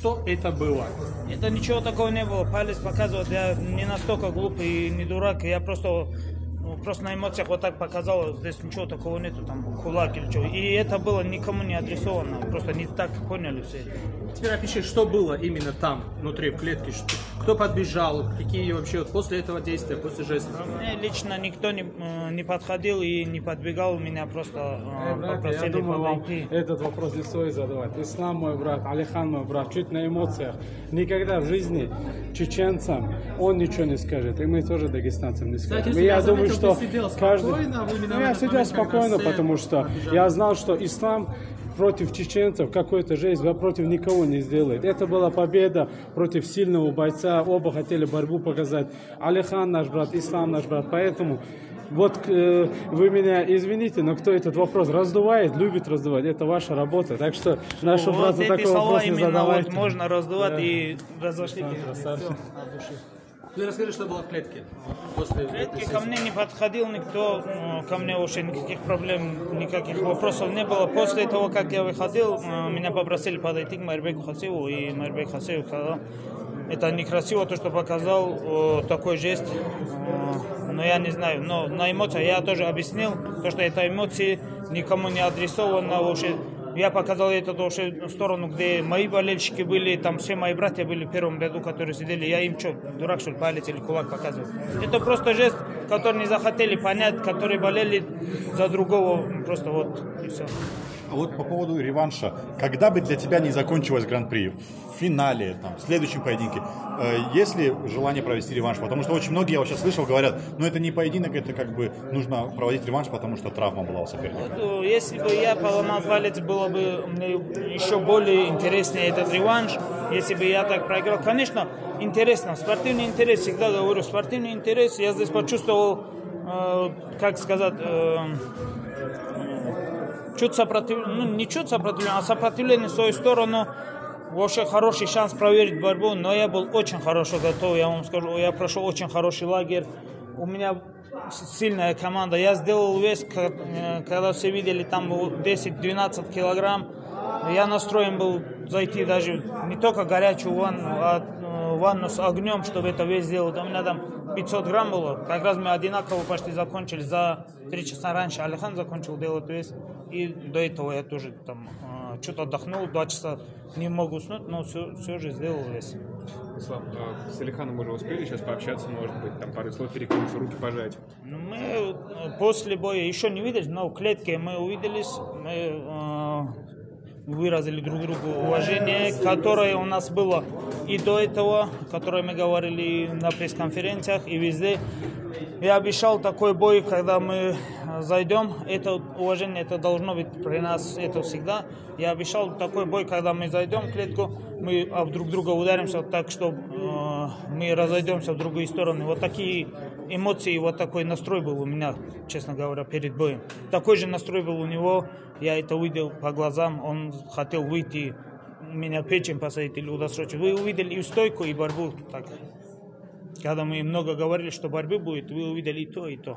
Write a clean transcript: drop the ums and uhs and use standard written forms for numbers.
что это было? Это ничего такого не было. Палец показывал, я не настолько глупый и не дурак. Я просто на эмоциях вот так показал. Здесь ничего такого нету, там кулак или что. И это было никому не адресовано. Просто не так поняли все это. Теперь опиши, что было именно там, внутри, в клетке. Кто подбежал, какие вообще вот после этого действия, после жеста? Мне лично никто не подходил и не подбегал. Меня просто попросили, я думаю, подойти. Вам этот вопрос здесь свой задавать. Ислам мой брат, Алихан мой брат, чуть на эмоциях. Никогда в жизни чеченцам он ничего не скажет. И мы тоже дагестанцам не скажем. И я думаю, что каждый... Я сидел спокойно, потому что я знал, что ислам... против чеченцев какой-то жесть, вы против никого не сделает. Это была победа против сильного бойца. Оба хотели борьбу показать. Алихан наш брат, Ислам наш брат. Поэтому вот вы меня извините, но кто этот вопрос раздувает, любит раздувать. Это ваша работа. Так что нашу брату такого слова не задавайте. Вот можно раздувать, да. И разошлись. Ты расскажи, что было в клетке. После... В клетке ко мне не подходил никто, ко мне вообще никаких проблем, никаких вопросов не было. После того, как я выходил, меня попросили подойти к Майрбеку Хасиеву, и Майрбек Хасиев сказал, это некрасиво, то, что показал, такой жест, но я не знаю, но на эмоциях я тоже объяснил, то, что это эмоции, никому не адресовано вообще. Я показал эту сторону, где мои болельщики были, там все мои братья были в первом ряду, которые сидели. Я им что, дурак, что ли, палец или кулак показывал? Это просто жест, который не захотели понять, которые болели за другого. Просто вот и все. А вот по поводу реванша. Когда бы для тебя не закончилось гран-при, в финале, там, в следующем поединке, есть ли желание провести реванш? Потому что очень многие, я вот сейчас слышал, говорят, ну это не поединок, это как бы нужно проводить реванш, потому что травма была у соперника. Вот, если бы я поломал палец, было бы мне еще более интереснее этот реванш, если бы я так проиграл. Конечно, интересно, спортивный интерес, всегда говорю, спортивный интерес. Я здесь почувствовал, как сказать... сопротивление в свою сторону, вообще хороший шанс проверить борьбу, но я был очень хорошо готов, я вам скажу, я прошел очень хороший лагерь, у меня сильная команда, я сделал вес, когда все видели, там 10-12 килограмм, я настроен был зайти даже не только горячую ванну, а ванну с огнем, чтобы это вес сделать, у меня там 500 грамм было, как раз мы одинаково почти закончили, за 3 часа раньше Алихан закончил делать вес, и до этого я тоже там что-то отдохнул, 2 часа не мог уснуть, но все же сделал вес. Ислам, с Алиханом уже успели сейчас пообщаться, может быть, там пару слов перекинуться, руки пожать? Мы после боя еще не виделись, но в клетке мы увиделись, мы выразили друг другу уважение, которое у нас было и до этого, которое мы говорили на пресс-конференциях и везде. Я обещал такой бой, когда мы зайдем, это уважение, это должно быть при нас, это всегда. Я обещал такой бой, когда мы зайдем в клетку, мы друг друга ударимся так, что мы разойдемся в другую сторону. Вот такие эмоции, вот такой настрой был у меня, честно говоря, перед боем. Такой же настрой был у него, я это увидел по глазам, он хотел выйти, меня печень посадить или удосрочить. Вы увидели и стойку, и борьбу так. Когда мы много говорили, что борьбы будет, вы увидели и то, и то.